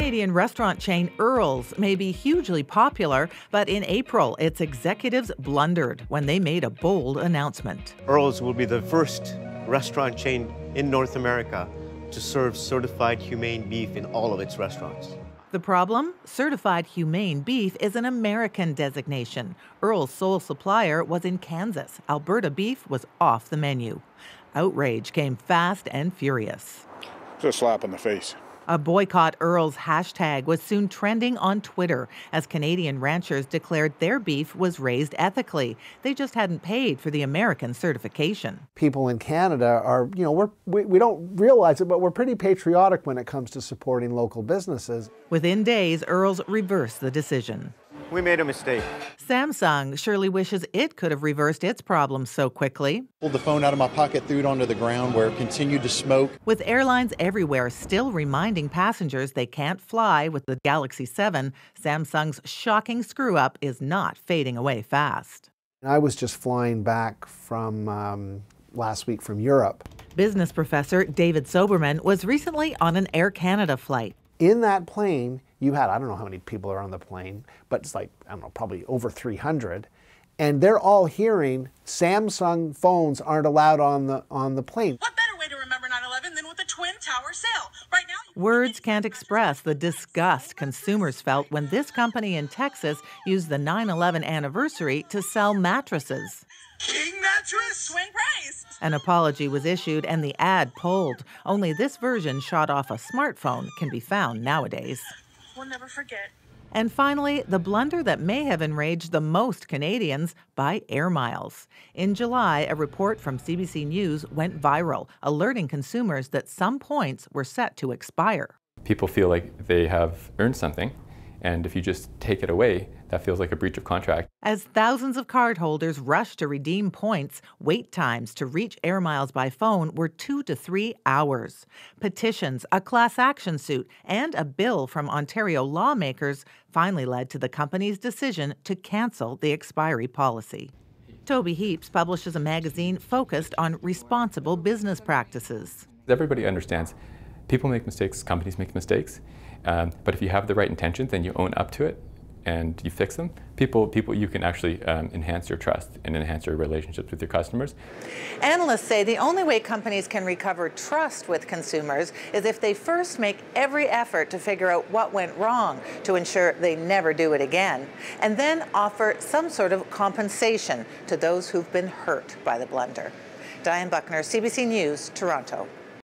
Canadian restaurant chain Earls may be hugely popular, but in April, its executives blundered when they made a bold announcement. Earls will be the first restaurant chain in North America to serve certified humane beef in all of its restaurants. The problem? Certified Humane Beef is an American designation. Earl's sole supplier was in Kansas. Alberta beef was off the menu. Outrage came fast and furious. It's a slap in the face. A boycott Earls hashtag was soon trending on Twitter as Canadian ranchers declared their beef was raised ethically. They just hadn't paid for the American certification. People in Canada are, you know, we don't realize it, but we're pretty patriotic when it comes to supporting local businesses. Within days, Earls reversed the decision. We made a mistake. Samsung surely wishes it could have reversed its problem so quickly. Pulled the phone out of my pocket, threw it onto the ground where it continued to smoke. With airlines everywhere still reminding passengers they can't fly with the Galaxy 7, Samsung's shocking screw-up is not fading away fast. I was just flying back from last week from Europe. Business professor David Soberman was recently on an Air Canada flight. In that plane, you had, I don't know how many people are on the plane, but it's like, I don't know, probably over 300. And they're all hearing Samsung phones aren't allowed on the plane. What better way to remember 9/11 than with a twin tower sale? Right now, words can't express the disgust consumers felt when this company in Texas used the 9/11 anniversary to sell mattresses. King mattress, swing price. An apology was issued and the ad pulled. Only this version shot off a smartphone can be found nowadays. We'll never forget. And finally, the blunder that may have enraged the most Canadians by Air Miles. In July, a report from CBC News went viral, alerting consumers that some points were set to expire. People feel like they have earned something, and if you just take it away, that feels like a breach of contract. As thousands of cardholders rushed to redeem points, wait times to reach Air Miles by phone were 2 to 3 hours. Petitions, a class action suit, and a bill from Ontario lawmakers finally led to the company's decision to cancel the expiry policy. Toby Heaps publishes a magazine focused on responsible business practices. Everybody understands people make mistakes, companies make mistakes, but if you have the right intention, then you own up to it and you fix them. You can actually enhance your trust and enhance your relationships with your customers. Analysts say the only way companies can recover trust with consumers is if they first make every effort to figure out what went wrong to ensure they never do it again, and then offer some sort of compensation to those who've been hurt by the blunder. Dianne Buckner, CBC News, Toronto.